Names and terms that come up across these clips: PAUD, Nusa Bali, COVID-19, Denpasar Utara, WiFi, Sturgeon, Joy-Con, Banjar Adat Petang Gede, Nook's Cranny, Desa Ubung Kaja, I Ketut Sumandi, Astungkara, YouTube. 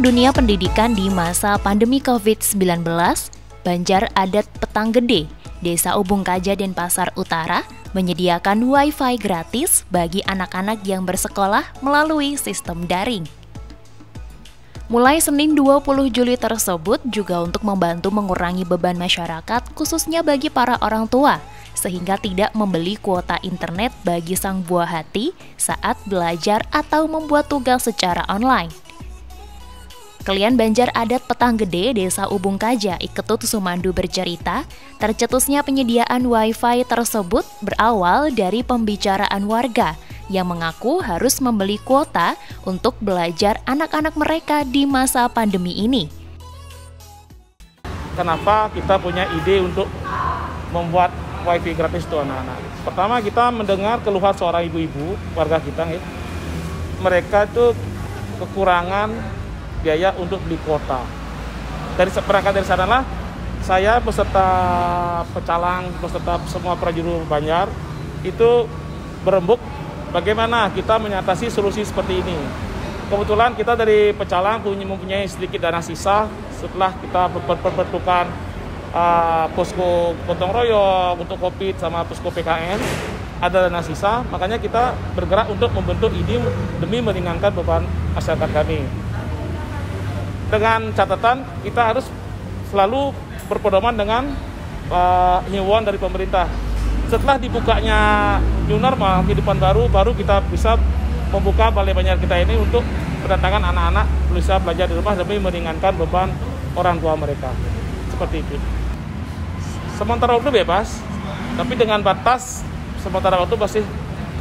Pejuang dunia pendidikan di masa pandemi COVID-19, Banjar Adat Petang Gede, Desa Ubung Kaja, Denpasar Utara, menyediakan Wi-Fi gratis bagi anak-anak yang bersekolah melalui sistem daring. Mulai Senin 20 Juli tersebut juga untuk membantu mengurangi beban masyarakat, khususnya bagi para orang tua, sehingga tidak membeli kuota internet bagi sang buah hati saat belajar atau membuat tugas secara online. Kalian Banjar Adat Petang Gede, Desa Ubung Kaja, I Ketut Sumandi bercerita, tercetusnya penyediaan Wi-Fi tersebut berawal dari pembicaraan warga yang mengaku harus membeli kuota untuk belajar anak-anak mereka di masa pandemi ini. Kenapa kita punya ide untuk membuat Wi-Fi gratis untuk anak-anak? Pertama, kita mendengar keluhan seorang ibu-ibu warga kita, ya. Mereka itu kekurangan biaya untuk beli kuota. Berangkat dari sanalah saya beserta pecalang, beserta semua prajurit Banjar itu berembuk bagaimana kita mengatasi solusi seperti ini. Kebetulan kita dari pecalang mempunyai sedikit dana sisa setelah kita berbentukan posko gotong royong untuk COVID sama posko PKN, ada dana sisa, makanya kita bergerak untuk membentuk ide demi meringankan beban masyarakat kami. Dengan catatan kita harus selalu berpedoman dengan himbauan dari pemerintah. Setelah dibukanya new normal, kehidupan baru, kita bisa membuka balai Banjar kita ini untuk kedatangan anak-anak bisa belajar di rumah demi meringankan beban orang tua mereka. Seperti itu. Sementara waktu bebas, tapi dengan batas sementara waktu pasti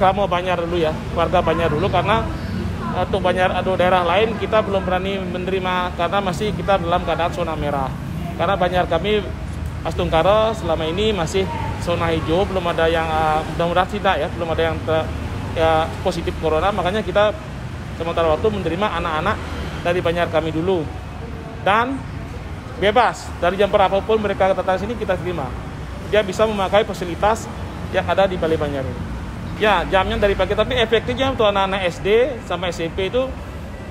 kamu Banjar dulu ya, warga Banjar dulu, karena untuk Banjar atau daerah lain kita belum berani menerima karena masih kita dalam keadaan zona merah. Karena Banjar kami Astungkara selama ini masih zona hijau, belum ada yang mudah-mudahan tidak ya, belum ada yang positif corona, makanya kita sementara waktu menerima anak-anak dari Banjar kami dulu dan bebas dari jam berapapun mereka datang sini kita terima. Dia bisa memakai fasilitas yang ada di Balai Banjar ini. Ya, jamnya dari pagi, tapi efektifnya untuk anak-anak SD sampai SMP itu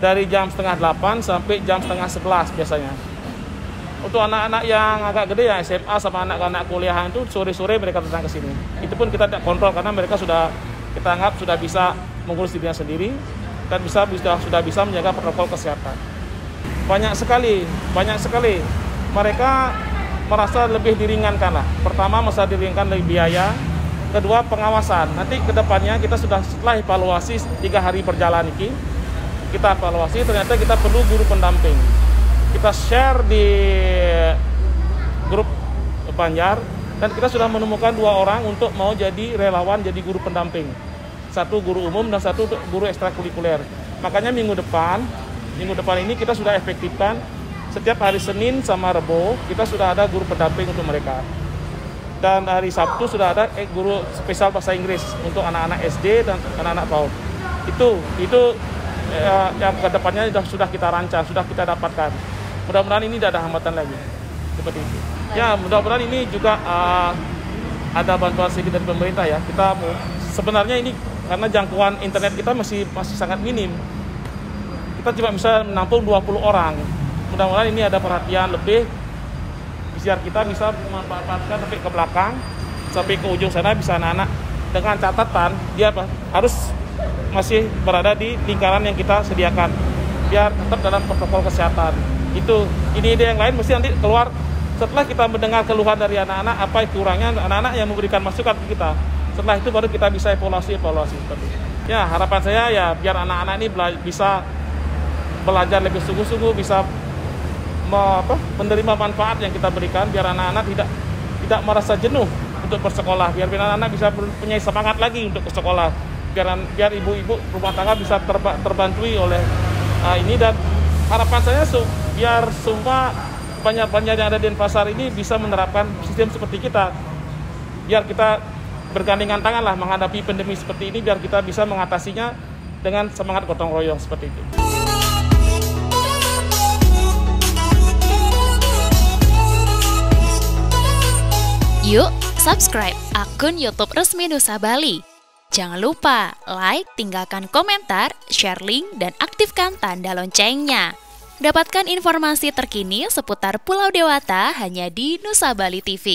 dari jam 7:30 sampai jam 10:30 biasanya. Untuk anak-anak yang agak gede ya SMA sama anak-anak kuliahan itu sore-sore mereka datang ke sini. Itu pun kita tidak kontrol karena mereka sudah kita anggap sudah bisa mengurus dirinya sendiri dan sudah bisa menjaga protokol kesehatan. Banyak sekali mereka merasa lebih diringankan lah. Pertama, merasa diringankan lebih biaya. Kedua, pengawasan. Nanti kedepannya kita setelah evaluasi 3 hari berjalan ini, kita evaluasi ternyata kita perlu guru pendamping. Kita share di grup Banjar dan kita sudah menemukan 2 orang untuk mau jadi relawan, jadi guru pendamping. 1 guru umum dan 1 guru ekstrakurikuler. Makanya minggu depan ini kita sudah efektifkan setiap hari Senin sama Rebo kita sudah ada guru pendamping untuk mereka. Dan hari Sabtu sudah ada guru spesial bahasa Inggris untuk anak-anak SD dan anak-anak PAUD. Itu yang kedepannya sudah kita rancang, sudah kita dapatkan. Mudah-mudahan ini tidak ada hambatan lagi seperti itu. Ya, mudah-mudahan ini juga ada bantuan sedikit dari pemerintah ya. Kita sebenarnya ini karena jangkauan internet kita masih sangat minim. Kita cuma bisa menampung 20 orang. Mudah-mudahan ini ada perhatian lebih biar kita bisa memanfaatkan sampai ke belakang, sampai ke ujung sana bisa anak-anak dengan catatan dia harus masih berada di lingkaran yang kita sediakan biar tetap dalam protokol kesehatan. Itu ide-ide yang lain mesti nanti keluar setelah kita mendengar keluhan dari anak-anak, apa kurangnya anak-anak yang memberikan masukan ke kita. Setelah itu baru kita bisa evaluasi seperti itu. Ya, harapan saya ya biar anak-anak ini bisa belajar lebih sungguh-sungguh, bisa menerima manfaat yang kita berikan, biar anak-anak tidak merasa jenuh untuk bersekolah, biar anak-anak bisa punya semangat lagi untuk ke sekolah. Biar ibu-ibu rumah tangga bisa terbantui oleh ini, dan harapan saya biar semua banyak-banyak yang ada di Denpasar ini bisa menerapkan sistem seperti kita, biar kita bergandengan tangan lah menghadapi pandemi seperti ini, biar kita bisa mengatasinya dengan semangat gotong royong seperti itu. Yuk subscribe akun YouTube resmi Nusa Bali. Jangan lupa like, tinggalkan komentar, share link, dan aktifkan tanda loncengnya. Dapatkan informasi terkini seputar Pulau Dewata hanya di Nusa Bali TV.